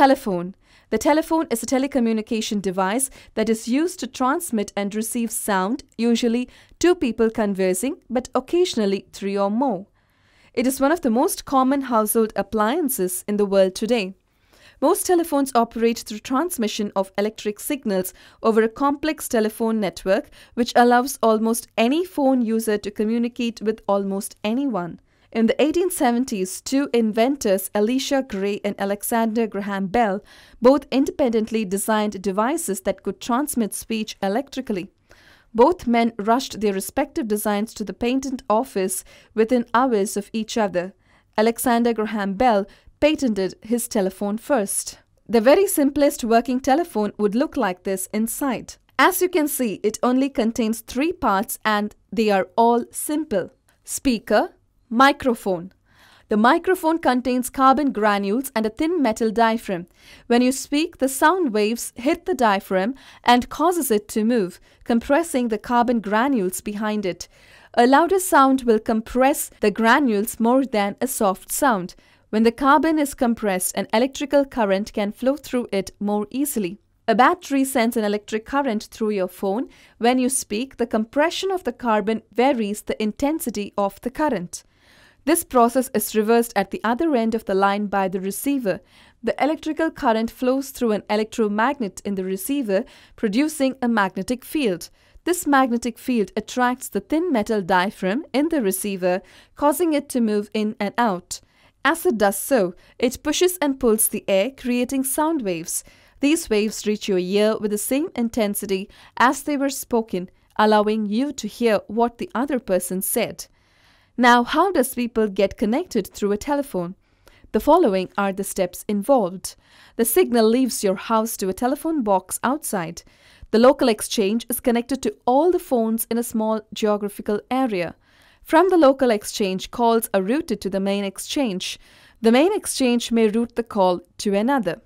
Telephone. The telephone is a telecommunication device that is used to transmit and receive sound, usually two people conversing, but occasionally three or more. It is one of the most common household appliances in the world today. Most telephones operate through transmission of electric signals over a complex telephone network, which allows almost any phone user to communicate with almost anyone. In the 1870s, two inventors, Elisha Gray and Alexander Graham Bell, both independently designed devices that could transmit speech electrically. Both men rushed their respective designs to the patent office within hours of each other. Alexander Graham Bell patented his telephone first. The very simplest working telephone would look like this inside. As you can see, it only contains three parts and they are all simple. Speaker, microphone. The microphone contains carbon granules and a thin metal diaphragm. When you speak, the sound waves hit the diaphragm and causes it to move, compressing the carbon granules behind it. A louder sound will compress the granules more than a soft sound. When the carbon is compressed, an electrical current can flow through it more easily. A battery sends an electric current through your phone. When you speak, the compression of the carbon varies the intensity of the current. This process is reversed at the other end of the line by the receiver. The electrical current flows through an electromagnet in the receiver, producing a magnetic field. This magnetic field attracts the thin metal diaphragm in the receiver, causing it to move in and out. As it does so, it pushes and pulls the air, creating sound waves. These waves reach your ear with the same intensity as they were spoken, allowing you to hear what the other person said. Now, how does people get connected through a telephone? The following are the steps involved. The signal leaves your house to a telephone box outside. The local exchange is connected to all the phones in a small geographical area. From the local exchange, calls are routed to the main exchange. The main exchange may route the call to another.